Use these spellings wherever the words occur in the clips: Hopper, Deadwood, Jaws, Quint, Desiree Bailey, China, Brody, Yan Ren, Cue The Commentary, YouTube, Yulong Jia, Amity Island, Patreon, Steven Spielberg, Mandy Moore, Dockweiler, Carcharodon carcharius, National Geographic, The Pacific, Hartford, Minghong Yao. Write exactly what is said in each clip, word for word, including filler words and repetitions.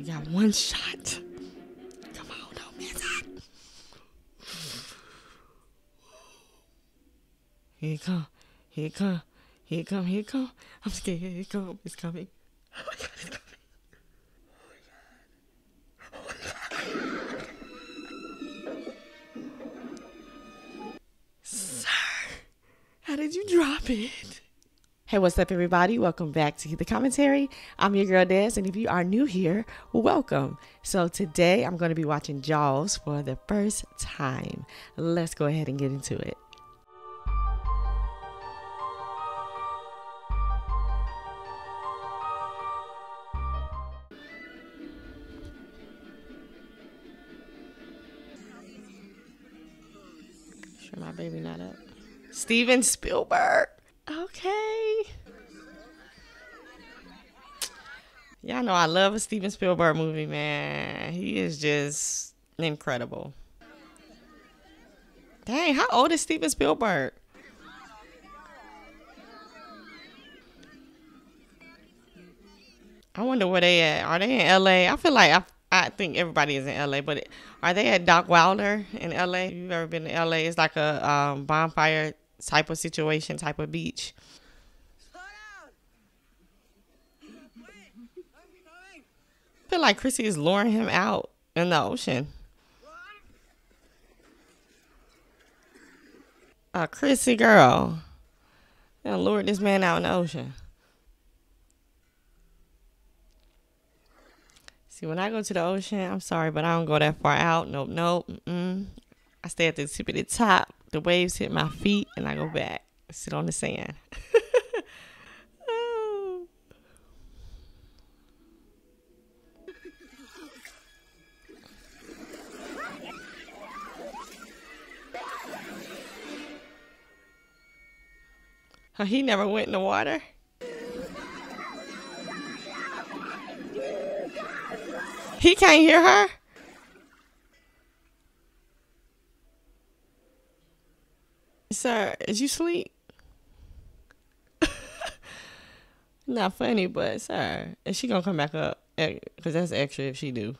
You got one shot. Come on, don't miss it. Here it come. Here it come. Here it come. Here it come. I'm scared. Here it come. It's coming. Oh my God, it's coming. How did you drop it? Hey, what's up, everybody? Welcome back to The Commentary. I'm your girl, Des, and if you are new here, welcome. So today, I'm going to be watching Jaws for the first time. Let's go ahead and get into it. Sure my baby not up. Steven Spielberg. Okay. Y'all know I love a Steven Spielberg movie, man. He is just incredible. Dang, how old is Steven Spielberg? I wonder where they at. Are they in L A? I feel like I, I think everybody is in L A, but are they at Dockweiler in L A? If you've ever been to L A, it's like a um, bonfire type of situation, type of beach. I feel like Chrissy is luring him out in the ocean. A Chrissy girl. They lured this man out in the ocean. See, when I go to the ocean, I'm sorry, but I don't go that far out. Nope, nope. Mm-mm. I stay at the tip of the top. The waves hit my feet, and I go back. Sit on the sand. Oh. Oh, he never went in the water. He can't hear her. Sir, is you asleep? Not funny, but sir, is she gonna come back up? Because that's extra if she do.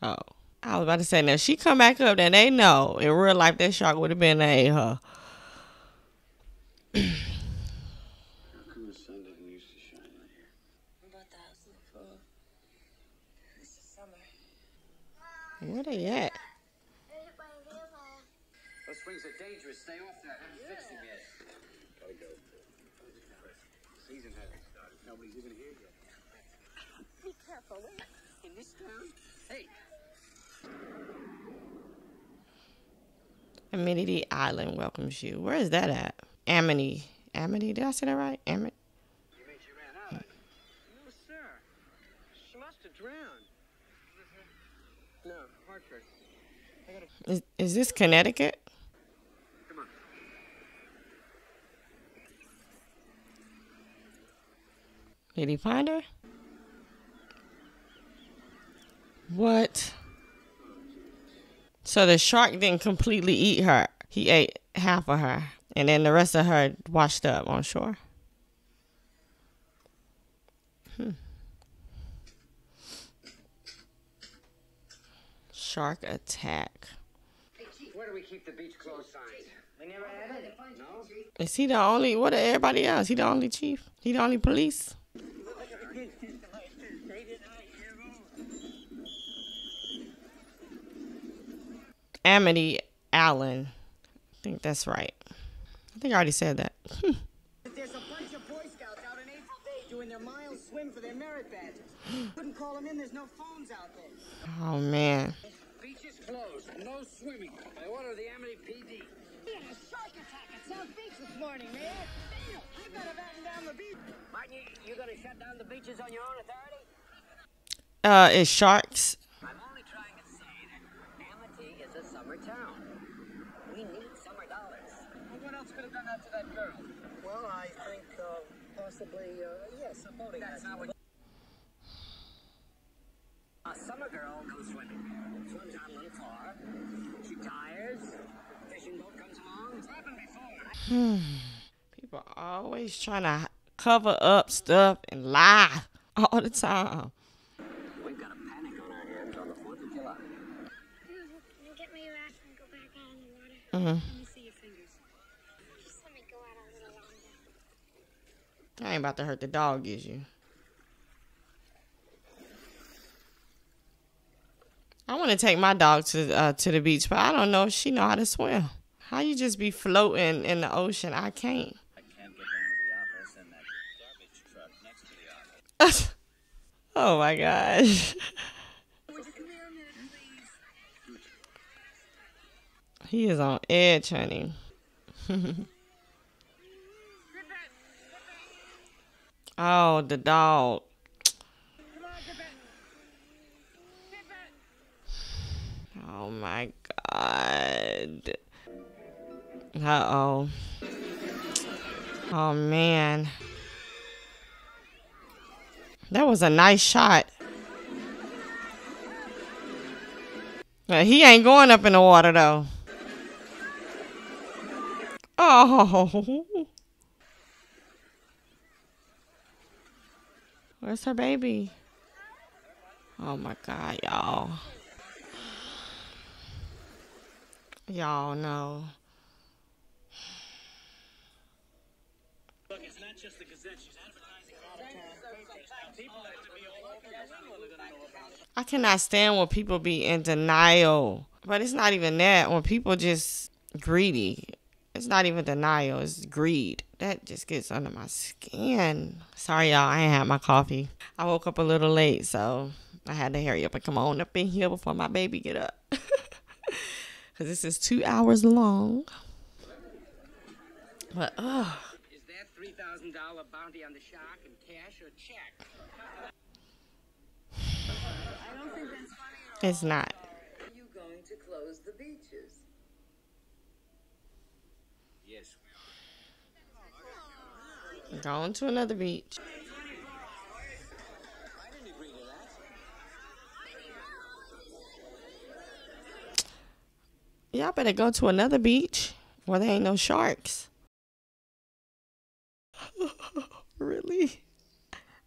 Oh, I was about to say, now if she come back up, then they know in real life that shark would have been that ate her. Where they at? Those swings are dangerous. Stay off that. I haven't fixed them yet. Gotta go. Season hasn't started. Nobody's even here yet. Be careful. In this town. Hey. Amity Island welcomes you. Where is that at? Amity. Amity. Did I say that right? Amity. You mean she ran out? No, sir. She must have drowned. No, Hartford. I gotta... Is, is this Connecticut? Come on. Did he find her? What? So the shark didn't completely eat her. He ate half of her, and then the rest of her washed up on shore. Hmm. Shark attack. Where do we keep the beach closed signs? We never had it. No. Is he the only? What are everybody else? He the only chief? He the only police? Amity Allen. I think that's right. I think I already said that. Hmm. There's a bunch of Boy Scouts out in eighth day doing their miles swim for their merit badges. Couldn't call them in. There's no phones out there. Oh man. Closed. No swimming. I order the Amity P D. We had a shark attack at South Beach this morning, man. Damn, I better batten down the beach. Martin, you, you gonna shut down the beaches on your own authority? Uh, it's sharks. I'm only trying to say that Amity is a summer town. We need summer dollars. Well, what else could have done that to that girl? Well, I think, uh, possibly, uh, yes, a boating accident. A summer girl goes swimming. Swims out a little far. She tires. Fishing boat comes along. It's happened before. People are always trying to cover up stuff and lie. all the time. We've got a panic on our hands on the fourth of July. Can you get my raft and go back out in the water? Mm-hmm. Let me see your fingers. Just let me go out a little longer. I ain't about to hurt the dog, is you? I want to take my dog to uh, to the beach, but I don't know if she know how to swim. How you just be floating in the ocean? I can't. I can't get down to the office and that garbage truck next to the office. Oh my gosh. Would you come here a minute, please? He is on edge, honey. Oh, the dog. Oh my God. Uh-oh. Oh man. That was a nice shot. Now, he ain't going up in the water though. Oh. Where's her baby? Oh my God, y'all. Y'all know. Look, it's not just the Gazette. She's advertising all the time. People have to be all over. Everyone are gonna know about it. I cannot stand when people be in denial. But it's not even that. When people just greedy. It's not even denial. It's greed. That just gets under my skin. Sorry, y'all. I ain't had my coffee. I woke up a little late, so I had to hurry up and come on up in here before my baby get up. Because this is two hours long. But, ugh. Is that three thousand dollar bounty on the shark in cash or check? I don't think that's funny. It's not. Are you going to close the beaches? Yes, we are. Going to another beach. I didn't agree to that. Y'all better go to another beach where there ain't no sharks. Really?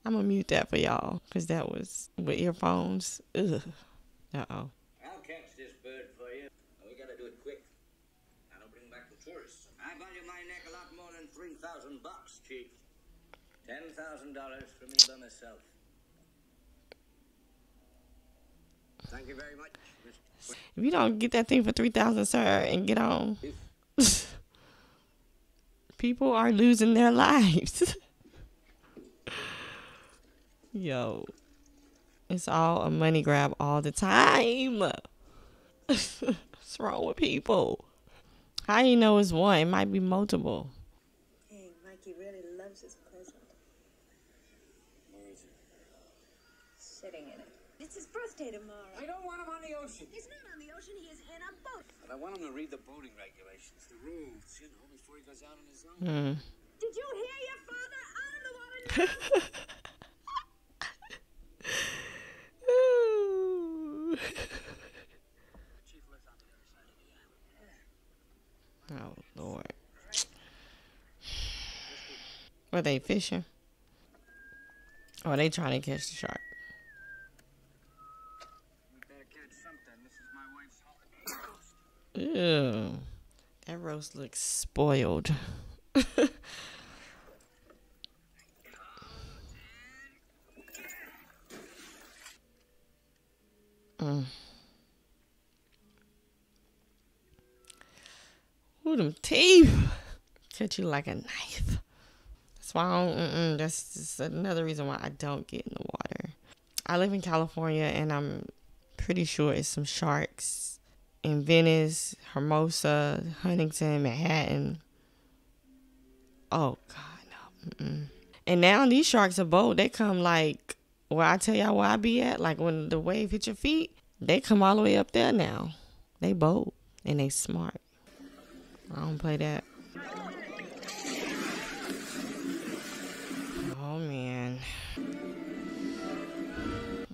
I'm gonna mute that for y'all because that was with earphones. Ugh. Uh-oh. I'll catch this bird for you. We gotta do it quick. I don't bring back the tourists. I value my neck a lot more than three thousand bucks, Chief. Ten thousand dollars for me by myself. Thank you very much, Mister If you don't get that thing for three thousand dollars, sir, and get on, people are losing their lives. Yo, it's all a money grab all the time. What's wrong with people? How do you know it's one? It might be multiple. Hey, Mikey really loves his present. Sitting in it. It's his birthday tomorrow. I don't want him on the ocean. He's not on the ocean. He is in a boat. But I want him to read the boating regulations, the rules, you know, before he goes out on his own. Mm. Did you hear your father? Out of the water. Chief lives on the other side of the island. Oh Lord. Were they fishing? Or are they trying to catch the shark? Ew, that roast looks spoiled. mm. Ooh, them teeth cut you like a knife. That's why I don't, mm-mm, that's just another reason why I don't get in the water. I live in California, and I'm pretty sure it's some sharks in Venice, Hermosa, Huntington, Manhattan. Oh, God, no. Mm-mm. And now these sharks are bold. They come like, where I tell y'all where I be at, like when the wave hit your feet, they come all the way up there now. They bold and they smart. I don't play that. Oh, man.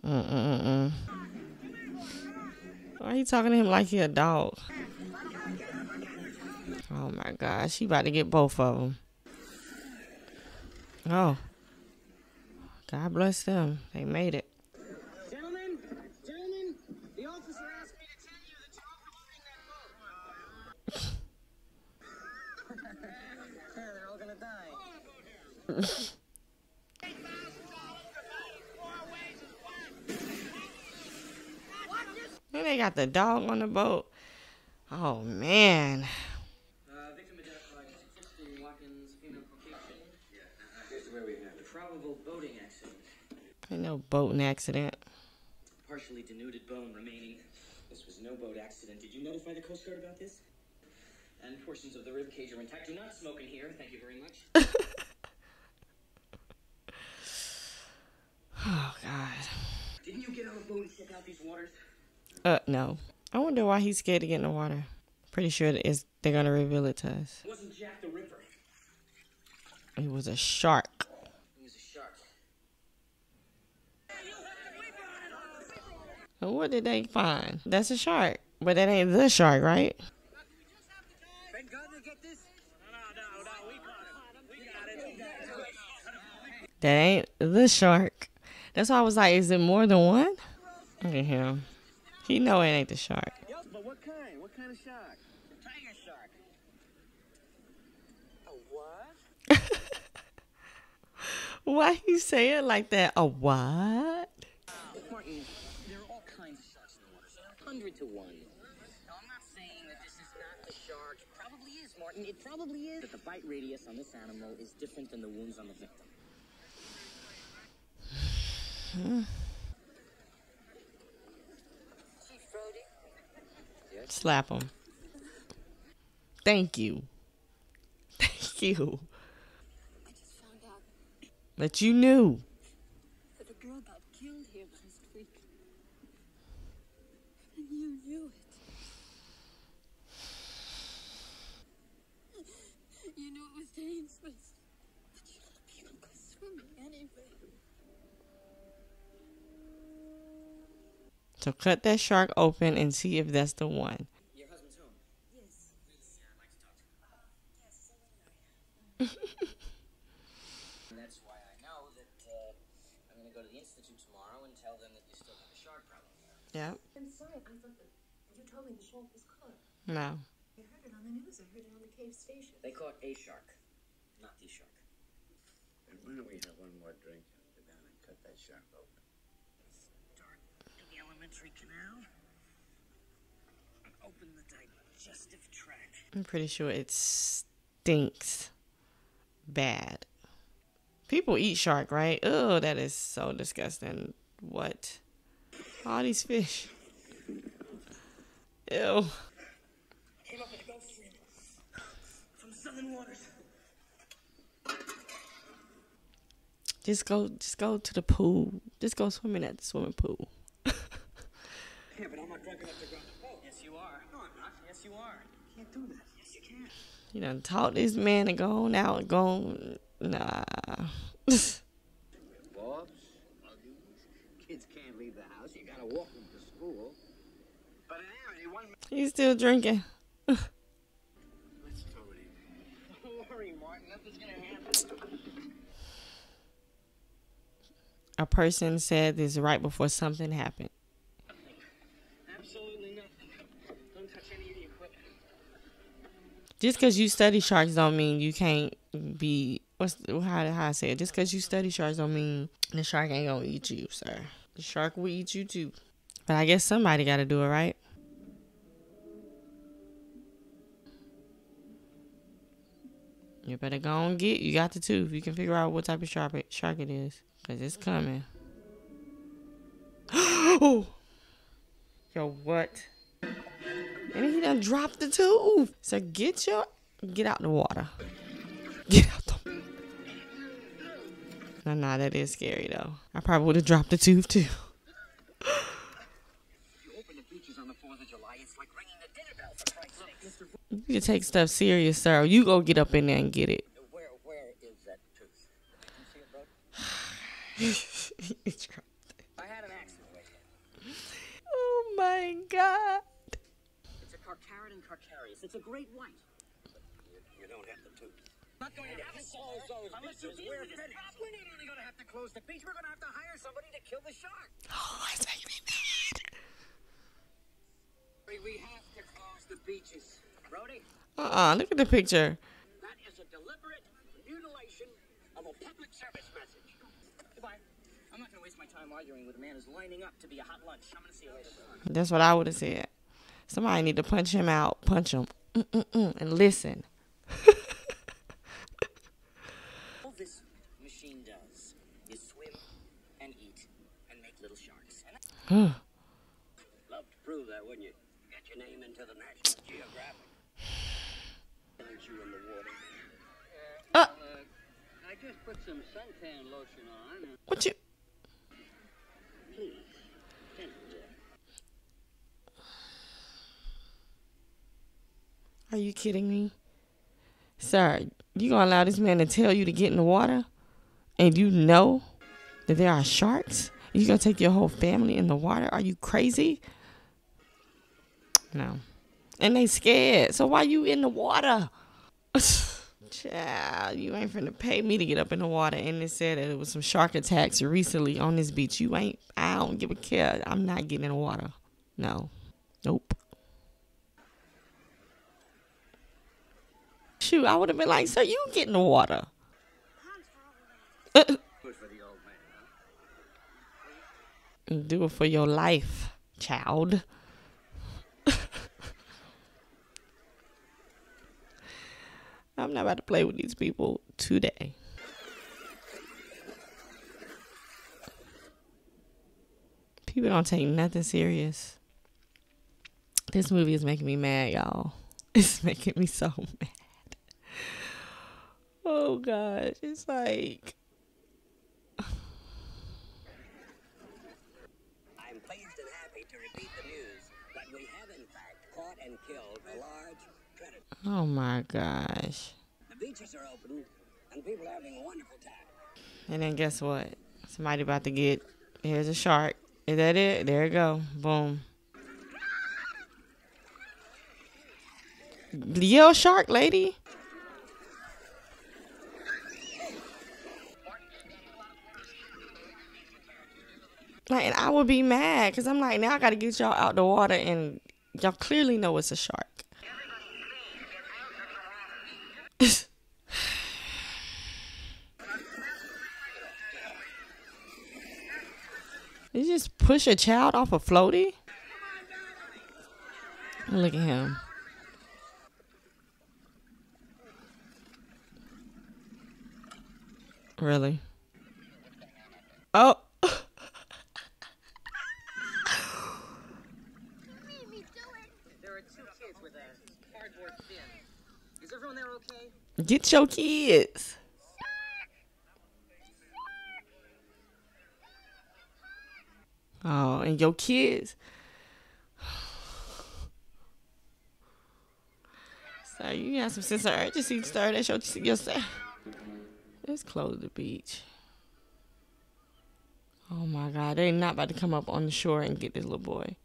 Mm-mm-mm. Why are you talking to him like he a dog? Oh my gosh, she about to get both of them. Oh. God bless them. They made it. Gentlemen, gentlemen, the officer asked me to tell you that you're overloading that boat. They're all gonna die. They got the dog on the boat. Oh man. Ain't no boating accident. Partially denuded bone remaining. This was no boat accident. Did you notify the Coast Guard about this? And portions of the rib cage are intact. Do not smoke in here. Thank you very much. Oh God. Didn't you get on the boat and check out these waters? Uh, no. I wonder why he's scared to get in the water. Pretty sure it is, they're gonna reveal it to us. It wasn't Jack the Ripper. It was a shark. It was a shark. So what did they find? That's a shark. But that ain't the shark, right? Thank God they get this. No, no, no, we got it. We got it. That ain't the shark. That's why I was like, is it more than one? Look at him. He know it ain't the shark. But what kind? What kind of shark? The tiger shark. A what? Why you say it like that? A what? Martin, there are all kinds of sharks in the water. Hundred to one. No, I'm not saying that this is not the shark. It probably is, Martin. It probably is. But the bite radius on this animal is different than the wounds on the victim. Hmm. Slap him. Thank you. Thank you. I just found out. But you knew. That a girl got killed here last week. And you knew it. You knew it was dangerous. But you let people go swimming anyway. So cut that shark open and see if that's the one. Your husband's home? Yes. Please, I'd like to talk to him. Uh, yes, I know. And that's why I know that uh, I'm going to go to the Institute tomorrow and tell them that you still have a shark problem. Yeah. I'm sorry, I thought that you told me the shark was caught. No. I heard it on the news. I heard it on the cave station. They caught a shark, not the shark. And why don't we have one more drink and go down and cut that shark open? Canal and open the digestive tract. I'm pretty sure it stinks bad. People eat shark, right? Oh, that is so disgusting. What? All these fish. Ew. Came up with a ghost stream from southern waters. Just go, just go to the pool. Just go swimming at the swimming pool. Yeah, but I'm not drunk enough to go on the boat. Yes, you are. No, I'm not. Yes, you are. You can't do that. Yes, you can. You done taught this man to go on out and go on. Nah. Bob, kids can't leave the house. You gotta walk them to school. But anyway, one. He's still drinking. Let's go with him. Don't worry, Martin. Nothing's gonna happen. A person said this right before something happened. Just because you study sharks don't mean you can't be, what's, how, how I say it, just because you study sharks don't mean the shark ain't gonna eat you, sir. The shark will eat you too. But I guess somebody gotta do it, right? You better go and get, you got the tooth. You can figure out what type of shark it, shark it is, because it's coming. Oh! Yo, what? And he done dropped the tooth. So get your, get out the water. Get out the water. Nah, nah, that is scary though. I probably would have dropped the tooth too. You open the beaches on the fourth of July, it's like ringing the dinner bell for Christ's sake. You take stuff serious, sir. You go get up in there and get it. Where, where is that tooth? Did you see it, bro? It's I had an accident with it. Oh my God. Carcharodon carcharius. It's a great white. You, you don't have the tooth. not going to happen unless you deal with this problem. We're not only going to have to close the beach, we're going to have to hire somebody to kill the shark. Oh, that's making me mad. We have to close the beaches. Brody? Uh-uh, look at the picture. That is a deliberate mutilation of a public service message. Goodbye. I'm not going to waste my time arguing with a man who's lining up to be a hot lunch. I'm going to see you later. That's what I would have said. Somebody need to punch him out. Punch him. Mm-mm-mm. And listen. All this machine does is swim and eat and make little sharks. And love to prove that, wouldn't you? Get your name into the National Geographic. Aren't you in the water? Uh, uh, I just put some suntan lotion on. What you? Please. Are you kidding me? Sir, you gonna allow this man to tell you to get in the water? And you know that there are sharks? You gonna take your whole family in the water? Are you crazy? No. And they scared. So why you in the water? Child, you ain't finna pay me to get up in the water. And it said that it was some shark attacks recently on this beach. You ain't, I don't give a care. I'm not getting in the water. No. Nope. Shoot, I would have been like, sir, you get in the water. Good for the old man, huh? Do it for your life, child. I'm not about to play with these people today. People don't take nothing serious. This movie is making me mad, y'all. It's making me so mad. Oh gosh, it's like I'm pleased and happy to repeat the news that we have in fact caught and killed a large predator. Oh my gosh. The beaches are open and people are having a wonderful time. And then guess what? Somebody about to get here's a shark. Is that it? There you go. Boom. Yell shark lady. Like, and I would be mad because I'm like, now I got to get y'all out the water and y'all clearly know it's a shark. You just push a child off a floaty? Look at him. Really? Oh. Get your kids. Oh, and your kids. So you have some sense of urgency, sir. That's your yourself. Let's close the beach. Oh my God, they're not about to come up on the shore and get this little boy.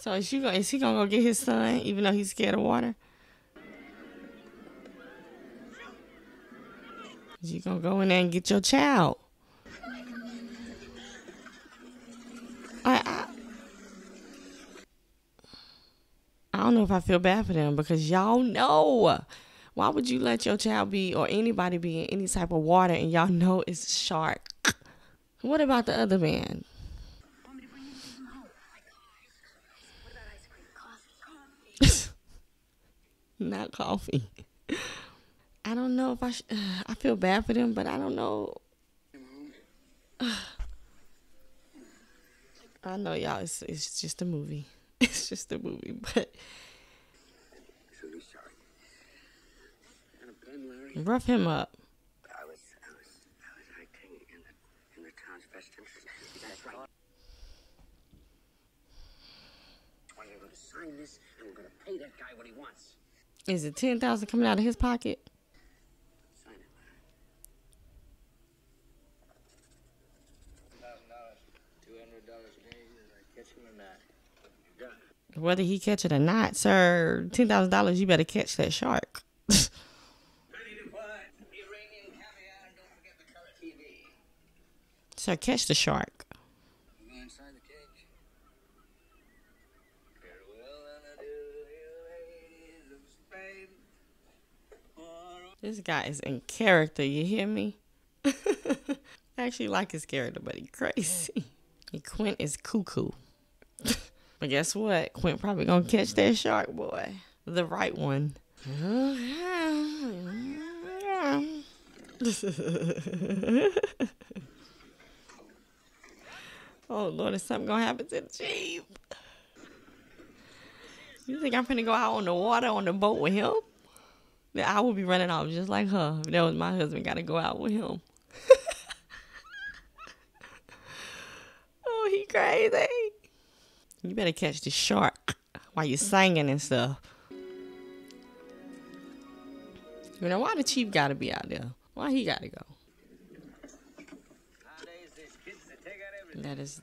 So is, you gonna, is he going to go get his son, even though he's scared of water? Is he going to go in there and get your child? I, I, I don't know if I feel bad for them because y'all know. Why would you let your child be or anybody be in any type of water and y'all know it's a shark? What about the other man? Not coffee. I don't know if I should. Uh, I feel bad for them, but I don't know. Uh, I know, y'all. It's, it's just a movie. It's just a movie, but. Rough him up. I was, I was, I was acting in the, in the town's best interest. That's right. Why are you going to sign this, and we're going to pay that guy what he wants. Is it ten thousand coming out of his pocket? Sign it. Two hundred dollars Whether he catch it or not, sir, ten thousand dollars, you better catch that shark. Sir, catch the shark. This guy is in character, you hear me? I actually like his character, but he crazy. And Quint is cuckoo. But guess what? Quint probably gonna catch that shark, boy. The right one. Oh, Lord, is something gonna happen to the Jeep? You think I'm finna go out on the water on the boat with him? I would be running off just like her. If that was my husband, gotta go out with him. Oh, he crazy. You better catch the shark while you're singing and stuff. You know, why the chief gotta be out there? Why he gotta go? That is,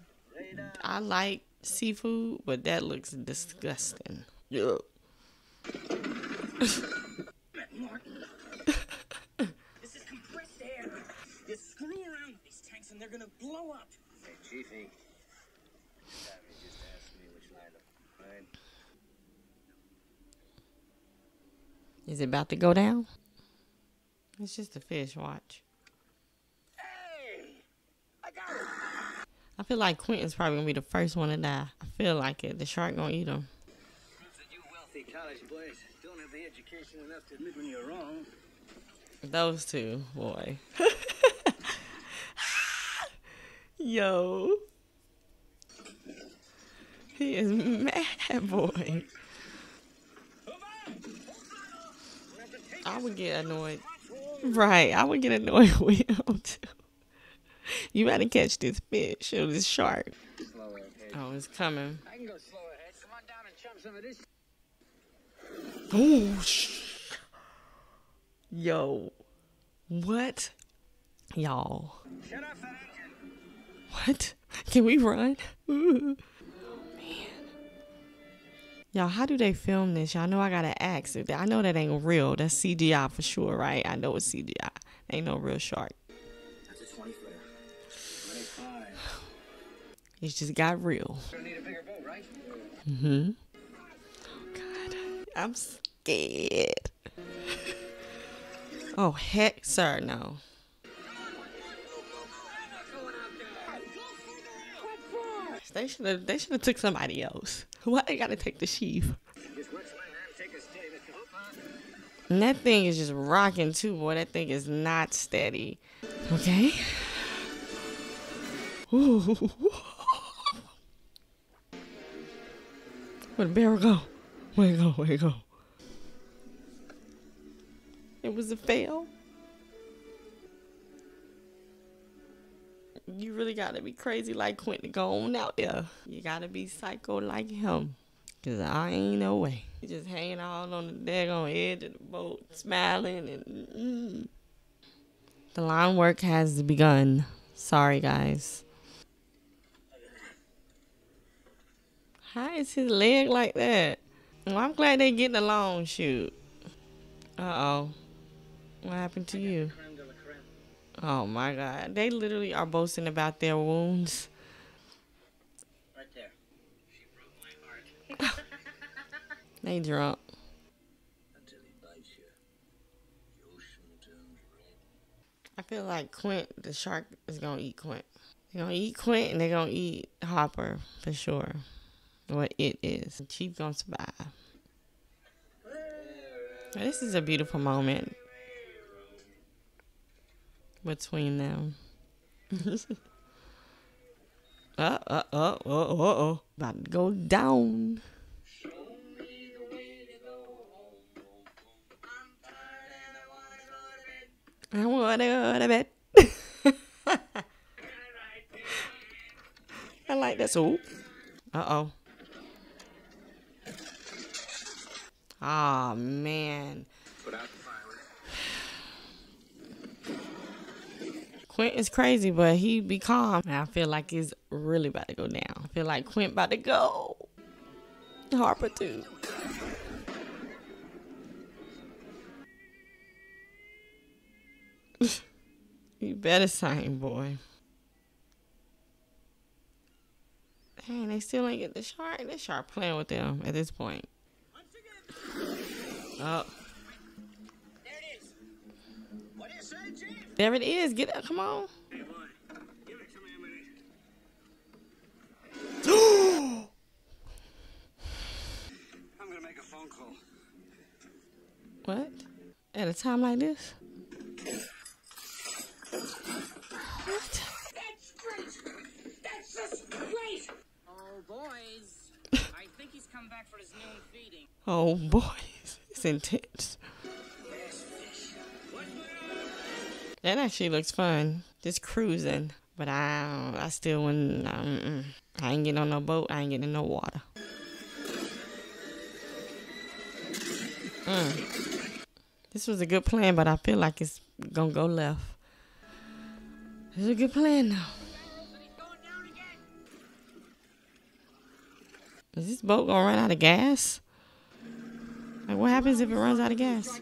I like seafood, but that looks disgusting. Yeah. This is compressed air. You screw around with these tanks and they're gonna blow up. Hey, Chiefy. Just asked me which line of mine. Is it about to go down? It's just a fish, watch. Hey! I got it! I feel like Quentin's probably gonna be the first one to die. I feel like it. The shark gonna eat him. You wealthy college boys don't have the education enough to admit when you're wrong. Those two, boy. Yo. He is mad, boy. I would get annoyed. Right, I would get annoyed with him too. You better catch this fish or this shark. Oh, it's coming. I can go slower ahead. Come on down and chump some of this. Oh, sh Yo. What? Y'all. Shut off that engine. What? Can we run? Ooh. Y'all, how do they film this? Y'all know I gotta ask. I know that ain't real. That's C G I for sure, right? I know it's C G I. Ain't no real shark. That's a twenty footer. twenty-five. It just got real. You're gonna need a bigger boat, right? Mm-hmm. Oh, God. I'm scared. Oh, heck, sir, no. They should have. They should have took somebody else. Why they gotta take the sheaf? And that thing is just rocking too, boy. That thing is not steady. Okay. Ooh. Where'd the barrel go? Where'd it go? Where'd it go? It was a fail. You really gotta be crazy like Quint to go on out there. You gotta be psycho like him. Cause I ain't no way. He just hanging all on the daggone edge of the boat, smiling and mm. The line work has begun. Sorry guys. How is his leg like that? Well, I'm glad they getting along, shoot. Uh oh. What happened to you? Oh my God. They literally are boasting about their wounds. Right there. She broke my heart. They drunk. Until he bites you, the ocean turns red. I feel like Quint, the shark, is going to eat Quint. They're going to eat Quint and they're going to eat Hopper for sure. What it is. The chief going to survive. Now, this is a beautiful moment between them. uh, uh, uh, uh, uh, uh, about to go down. Show me the way to go home. I want to go to bed. I like that. So, uh oh. Ah, oh, man. Put out the fire. Quint is crazy, but he be calm. I feel like it's really about to go down. I feel like Quint about to go. Harper too. You better sing, boy. Dang, they still ain't get the shark. The shark playing with them at this point. Oh. There it is. What is that, Chief? There it is. Get up. Come on. Hey, boy. Give it to me a minute. I'm going to make a phone call. What? At a time like this? What? That's great. That's just great. Oh, boys. I think he's come back for his noon feeding. Oh, boys. It's intense. That actually looks fun. Just cruising. But I I still wouldn't. Um, I ain't getting on no boat. I ain't getting in no water. Mm. This was a good plan, but I feel like it's gonna go left. It's a good plan, though. Is this boat gonna run out of gas? Like, what happens if it runs out of gas?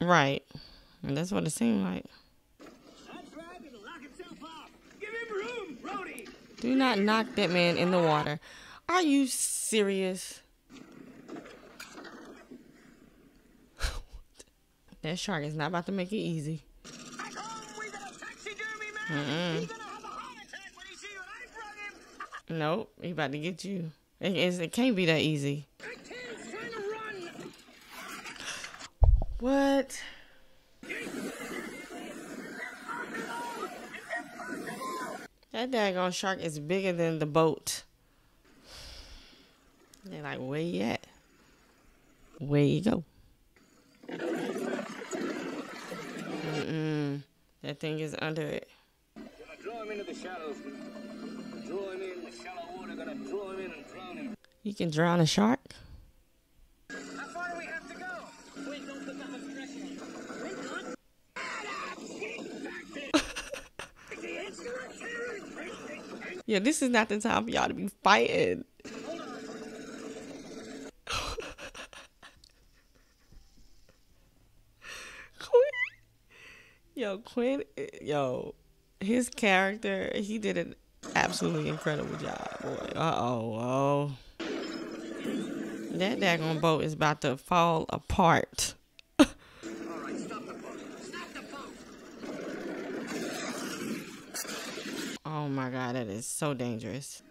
Right. And that's what it seemed like. Do not knock that man in the water. Are you serious? That shark is not about to make it easy. Mm-mm. Nope, he about to get you. It, it, it can't be that easy. What? That daggone shark is bigger than the boat. They're like, where you at? Where you go? Mm-mm. That thing is under it. Draw him into the shallows. Draw him in the shallow water. Gonna draw him in and drown him. You can drown a shark? How far do we have to go? Wait, don't put that much pressure. Yeah, this is not the time for y'all to be fighting. Quint. Yo, Quint. Yo, his character, he did an absolutely incredible job, boy. Uh-oh, oh. That daggone boat is about to fall apart. Alright, stop the boat. Stop the boat. Oh my god, that is so dangerous.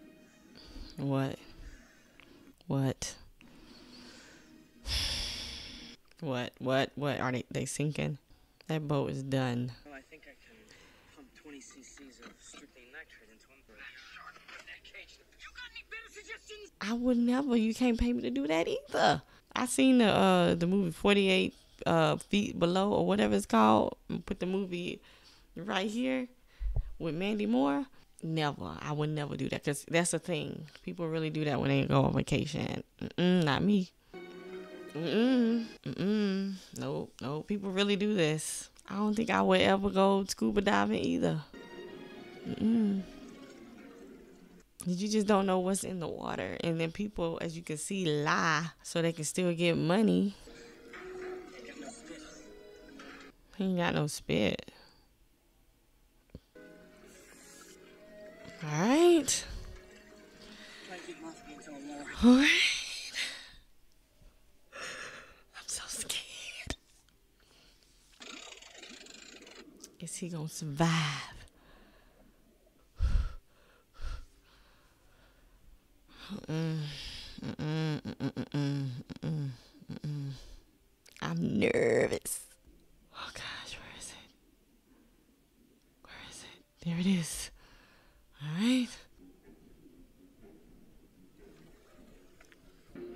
What? What? What? What? What? Are they, they sinking? That boat is done. Well, I think I can pump twenty C C's of strictly nitrate into one shark in that cage. You got any better suggestions? I would never. You can't pay me to do that either. I seen the uh the movie forty-eight uh Feet Below or whatever it's called. Put the movie right here with Mandy Moore. Never. I would never do that because that's a thing. People really do that when they go on vacation. Mm-mm, not me. Mm-mm. Mm-mm. Nope. Nope. People really do this. I don't think I would ever go scuba diving either. Mm-mm. You just don't know what's in the water. And then people, as you can see, lie so they can still get money. He ain't got no spit. Alright. Alright. Is he gonna survive? Mm-mm, mm-mm, mm-mm, mm-mm, mm-mm, mm-mm. I'm nervous. Oh gosh, where is it? Where is it? There it is. All right.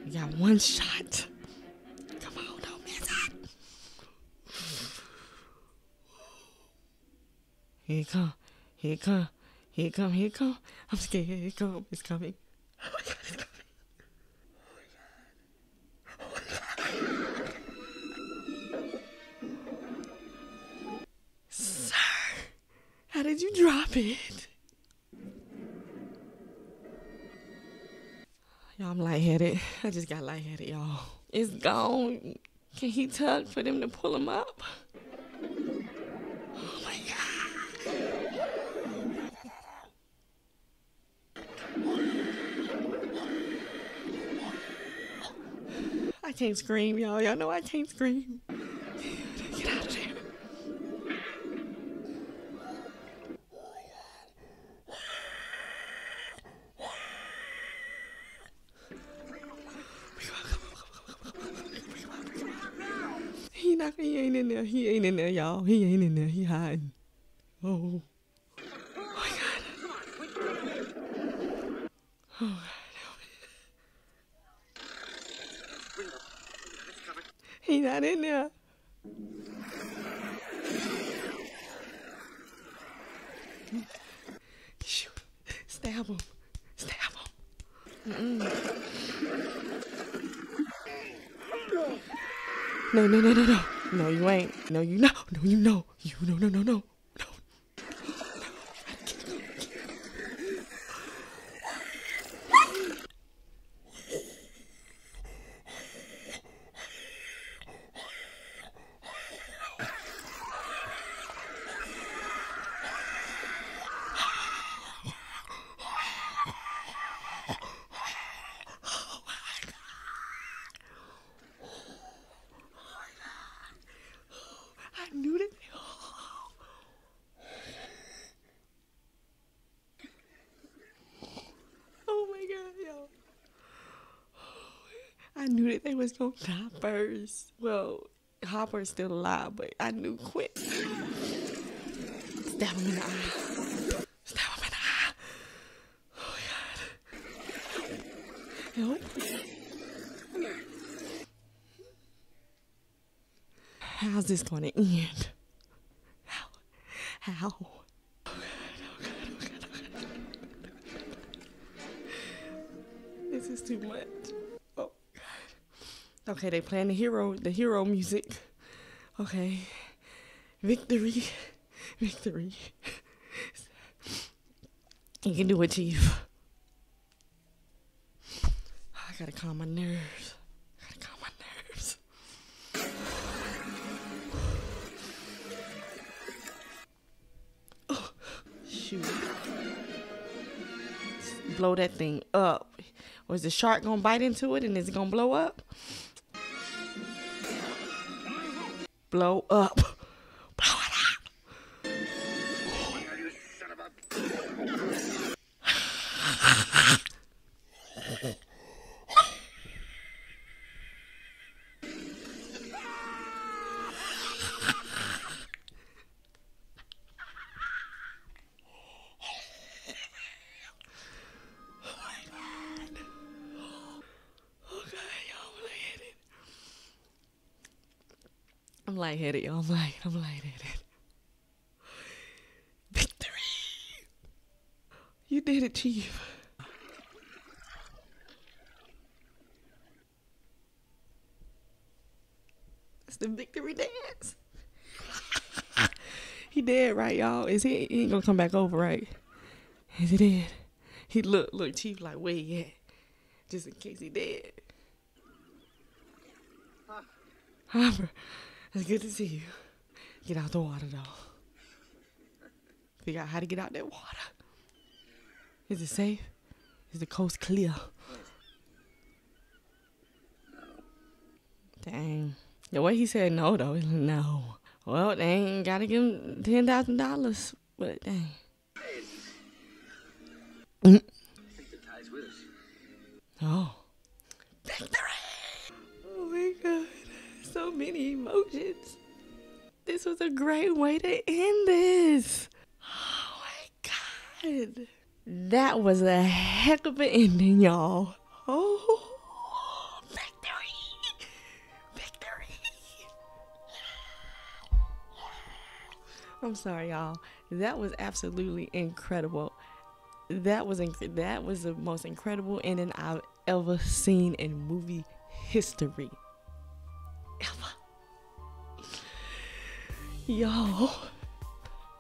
We got one shot. Here it come, here it come, here it come, here it come. I'm scared, here it come, it's coming. Oh my god, it's coming. Oh my god. Oh my god. Sir, how did you drop it? I'm lightheaded. I just got lightheaded, y'all. It's gone. Can he tug for them to pull him up? Oh my God. I can't scream, y'all. Y'all know I can't scream. Get out of there. He ain't in there. He ain't in there, y'all. He ain't in there. He hiding. Oh. Oh, my God. Oh, God. He not in there. Shoot. Stab him. Stab him. Mm-mm. No, no, no, no, no. No, you ain't. No, you know. No, you know. You no, no, no, no. No. I knew that they was gonna die first. Well, Hopper's still alive, but I knew Quint. Stab him in the eye. Stab him in the eye. Oh God. Help. How's this gonna end? How? How? Oh God, oh God, oh God, oh God. This is too much. Okay, they playing the hero, the hero music. Okay. Victory. Victory. You can do it, Chief. I gotta calm my nerves. I gotta calm my nerves. Oh, shoot. Just blow that thing up. Or is the shark gonna bite into it and is it gonna blow up? Blow up. Blow it up. I'm lightheaded, y'all. I'm light. I'm lightheaded. Victory! You did it, Chief. That's the victory dance. He dead, right, y'all? Is he? He ain't gonna come back over, right? Is he dead? He look, look, Chief, like where he at? Just in case he dead. Huh. Hopper. It's good to see you. Get out the water, though. Figure out how to get out that water. Is it safe? Is the coast clear? Dang. The way he said no, though, no. Well, dang, gotta give him ten thousand dollars. But dang. I think the tide's with us. Oh. Victory! Oh, my God. So many emotions. This was a great way to end this. Oh my God. That was a heck of an ending, y'all. Oh, victory. Victory. I'm sorry, y'all. That was absolutely incredible. That was inc that was the most incredible ending I've ever seen in movie history. Yo,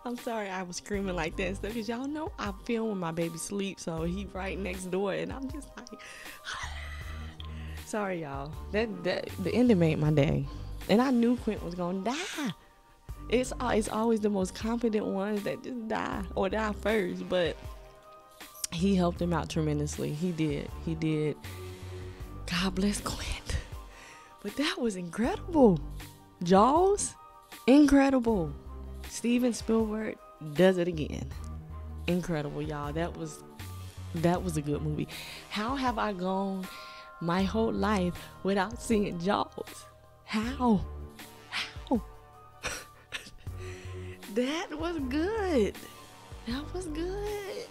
I'm sorry I was screaming like that and stuff, because y'all know I film when my baby sleeps, so he right next door, and I'm just like sorry, y'all. That, that the ending made my day, and I knew Quint was gonna die. It's it's always the most competent ones that just die or die first, but he helped him out tremendously. He did. He did. God bless Quint. But that was incredible. Jaws, incredible. Steven Spielberg does it again. Incredible, y'all. That was that was a good movie. How have I gone my whole life without seeing Jaws? How? How? That was good. That was good.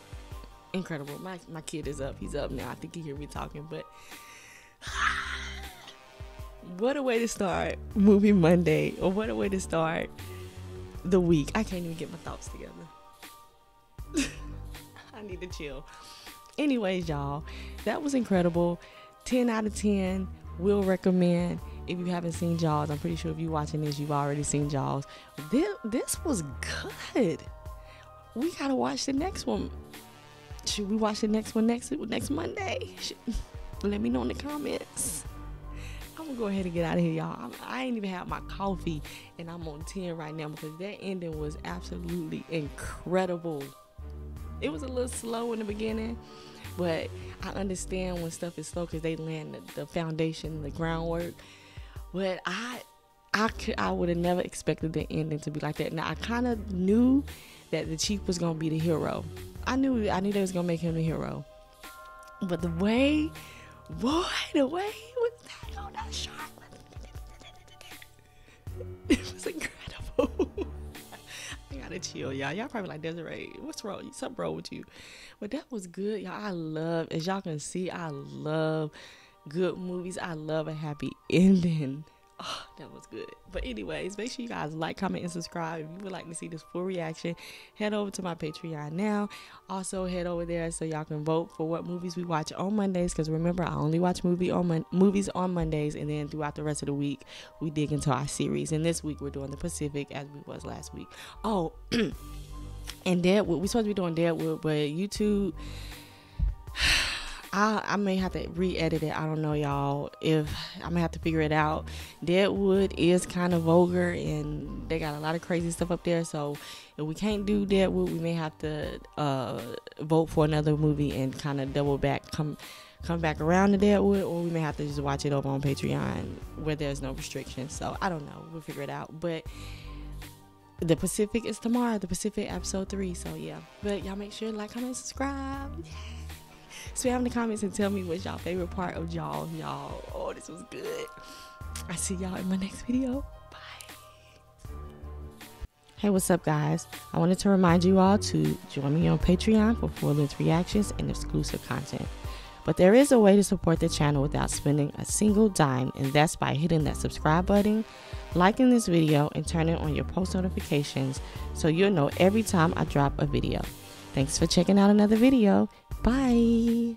Incredible. My my kid is up. He's up now. I think he hear me talking, but what a way to start Movie Monday, or what a way to start the week. I can't even get my thoughts together. I need to chill. Anyways, y'all, that was incredible. ten out of ten, will recommend. If you haven't seen Jaws, I'm pretty sure if you're watching this, you've already seen Jaws. This, this was good. We got to watch the next one. Should we watch the next one next, next Monday? Should, let me know in the comments. I'm gonna go ahead and get out of here, y'all. I'm, I ain't even had my coffee, and I'm on ten right now because that ending was absolutely incredible. It was a little slow in the beginning, but I understand when stuff is slow because they land the, the foundation, the groundwork. But I, I could, I would have never expected the ending to be like that. Now I kind of knew that the chief was gonna be the hero. I knew, I knew they was gonna make him the hero. But the way, boy, the way he was dying on that shark, it was incredible. I gotta chill, y'all. Y'all probably like, Desiree, what's wrong? Something wrong with you? But that was good, y'all. I love, as y'all can see, I love good movies. I love a happy ending. Oh, that was good. But anyways, make sure you guys like, comment, and subscribe. If you would like to see this full reaction, head over to my Patreon now. Also, head over there so y'all can vote for what movies we watch on Mondays, because remember, I only watch movie on mon movies on Mondays, and then throughout the rest of the week, we dig into our series. And this week, we're doing The Pacific, as we was last week. Oh, and Deadwood. We're supposed to be doing Deadwood, but YouTube... I, I may have to re-edit it. I don't know, y'all. If I'm gonna have to figure it out. Deadwood is kind of vulgar, and they got a lot of crazy stuff up there. So if we can't do Deadwood, we may have to uh, vote for another movie and kind of double back, come come back around to Deadwood, or we may have to just watch it over on Patreon where there's no restrictions. So I don't know. We'll figure it out. But The Pacific is tomorrow. The Pacific episode three. So yeah. But y'all make sure to like, comment, and subscribe. Yeah. Spam in the comments and tell me what's y'all favorite part of Jaws, y'all. Oh, this was good. I see y'all in my next video. Bye. Hey, what's up, guys? I wanted to remind you all to join me on Patreon for full-length reactions and exclusive content. But there is a way to support the channel without spending a single dime, and that's by hitting that subscribe button, liking this video, and turning on your post notifications so you'll know every time I drop a video. Thanks for checking out another video. Bye.